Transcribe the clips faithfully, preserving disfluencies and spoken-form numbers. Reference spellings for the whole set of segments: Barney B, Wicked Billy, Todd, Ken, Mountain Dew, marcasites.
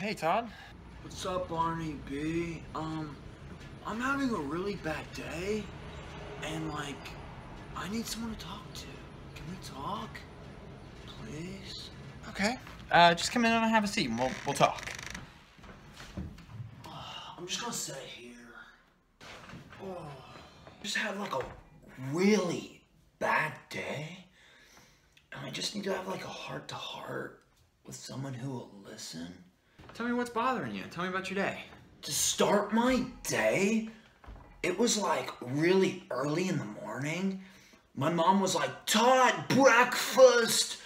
Hey, Todd. What's up, Barney B? Um, I'm having a really bad day, and, like, I need someone to talk to. Can we talk? Please? Okay. Uh, just come in and have a seat, and we'll, we'll talk. Uh, I'm just gonna sit here. Oh, I just had, like, a really bad day, and I just need to have, like, a heart-to-heart with someone who will listen. Tell me what's bothering you. Tell me about your day. To start my day, it was like really early in the morning. My mom was like, Todd, breakfast!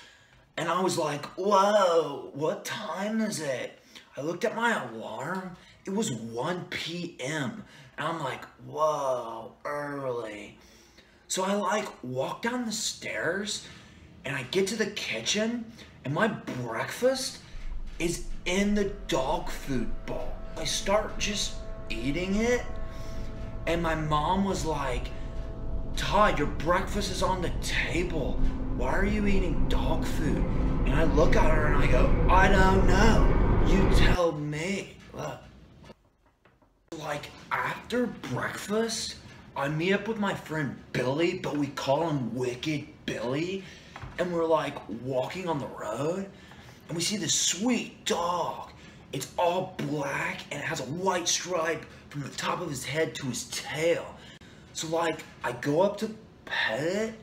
And I was like, whoa, what time is it? I looked at my alarm. It was one P M And I'm like, whoa, early. So I like walk down the stairs and I get to the kitchen and my breakfast is in the dog food bowl. I start just eating it, and my mom was like, Todd, your breakfast is on the table. Why are you eating dog food? And I look at her and I go, I don't know. You tell me. Look. Like, after breakfast, I meet up with my friend Billy, but we call him Wicked Billy, and we're like walking on the road, and we see this sweet dog. It's all black and it has a white stripe from the top of his head to his tail. So like, I go up to pet it,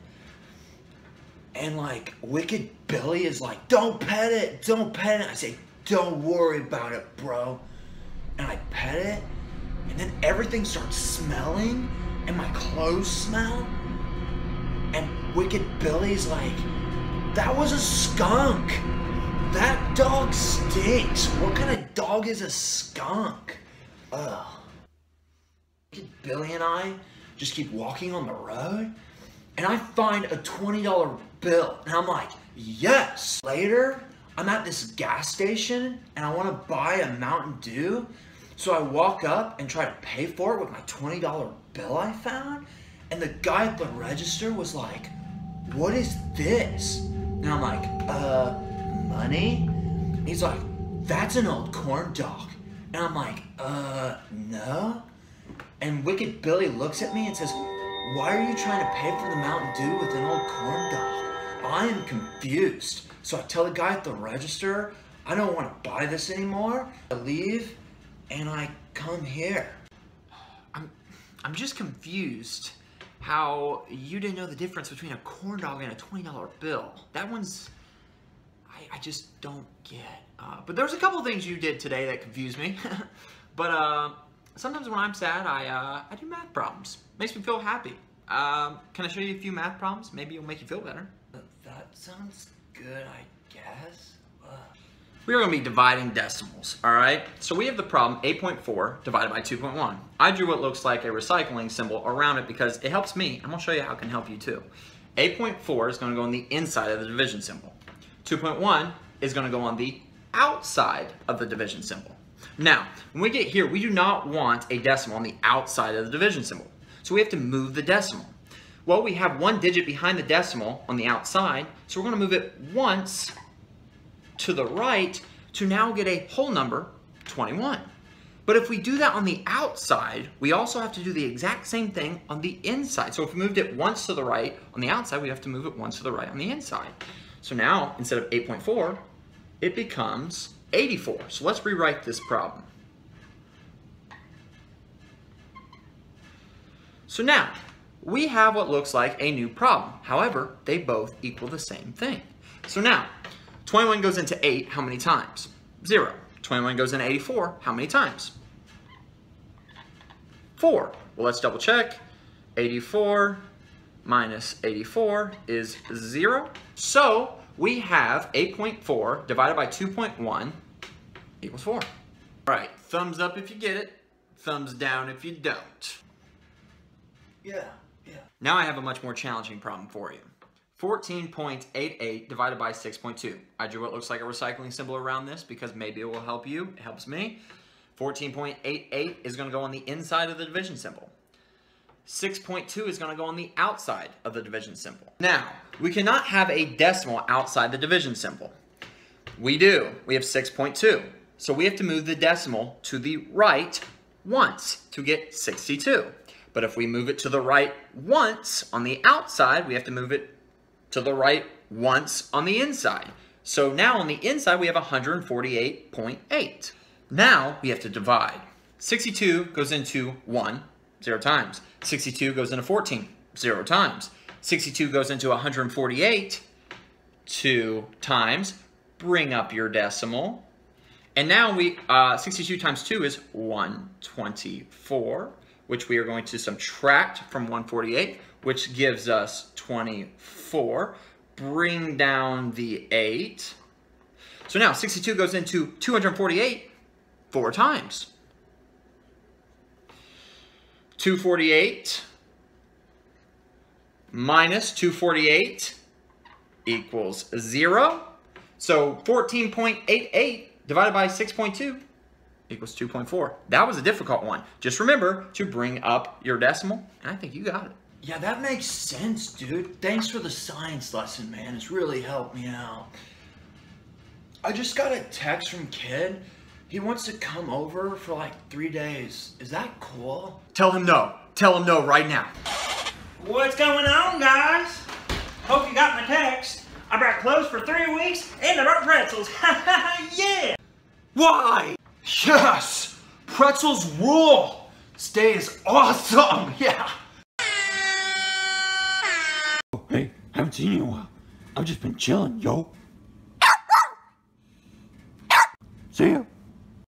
and like Wicked Billy is like, don't pet it, don't pet it. I say, don't worry about it, bro. And I pet it, and then everything starts smelling and my clothes smell. And Wicked Billy's like, that was a skunk. That dog stinks. What kind of dog is a skunk? Ugh. Billy and I just keep walking on the road, and I find a twenty dollar bill, and I'm like, yes. Later, I'm at this gas station, and I want to buy a Mountain Dew, so I walk up and try to pay for it with my twenty dollar bill I found, and the guy at the register was like, what is this? And I'm like, uh... money? And he's like, that's an old corn dog. And I'm like, uh, no? And Wicked Billy looks at me and says, why are you trying to pay for the Mountain Dew with an old corn dog? I am confused. So I tell the guy at the register, I don't want to buy this anymore. I leave, and I come here. I'm, I'm just confused how you didn't know the difference between a corn dog and a twenty dollar bill. That one's... I just don't get. Uh, but there's a couple things you did today that confused me. But uh, sometimes when I'm sad, I, uh, I do math problems. Makes me feel happy. Um, can I show you a few math problems? Maybe it'll make you feel better. That sounds good, I guess. Uh. We're going to be dividing decimals, all right? So we have the problem eight point four divided by two point one. I drew what looks like a recycling symbol around it because it helps me. I'm going to show you how it can help you too. eight point four is going to go on the inside of the division symbol. two point one is going to go on the outside of the division symbol. Now, when we get here, we do not want a decimal on the outside of the division symbol. So we have to move the decimal. Well, we have one digit behind the decimal on the outside, so we're going to move it once to the right to now get a whole number, twenty-one. But if we do that on the outside, we also have to do the exact same thing on the inside. So if we moved it once to the right on the outside, we have to move it once to the right on the inside. So now, instead of eight point four, it becomes eighty-four. So let's rewrite this problem. So now, we have what looks like a new problem. However, they both equal the same thing. So now, twenty-one goes into eight how many times? Zero. twenty-one goes into eighty-four how many times? Four. Well, let's double check. eighty-four minus eighty-four is zero. So we have eight point four divided by two point one equals four. All right, thumbs up if you get it, thumbs down if you don't. Yeah, yeah. Now I have a much more challenging problem for you. fourteen point eight eight divided by six point two. I drew what looks like a recycling symbol around this because maybe it will help you, it helps me. fourteen point eight eight is gonna go on the inside of the division symbol. six point two is going to go on the outside of the division symbol. Now, we cannot have a decimal outside the division symbol. We do. We have six point two. So we have to move the decimal to the right once to get sixty-two. But if we move it to the right once on the outside, we have to move it to the right once on the inside. So now on the inside, we have one forty-eight point eight. Now we have to divide. sixty-two goes into one, zero times. sixty-two goes into fourteen, zero times. sixty-two goes into one forty-eight, two times. Bring up your decimal. And now we, uh, sixty-two times two is one twenty-four, which we are going to subtract from one forty-eight, which gives us twenty-four. Bring down the eight. So now sixty-two goes into two forty-eight four times. two forty-eight minus two forty-eight equals zero. So fourteen point eight eight divided by six point two equals two point four. That was a difficult one. Just remember to bring up your decimal, and I think you got it. Yeah, that makes sense, dude. Thanks for the science lesson, man. It's really helped me out. I just got a text from Ken. He wants to come over for like three days. Is that cool? Tell him no. Tell him no right now. What's going on, guys? Hope you got my text. I brought clothes for three weeks and I brought pretzels. Yeah! Why? Yes! Pretzels rule! This day is awesome! Yeah! Hey, I haven't seen you in a while. I've just been chilling, yo. See ya.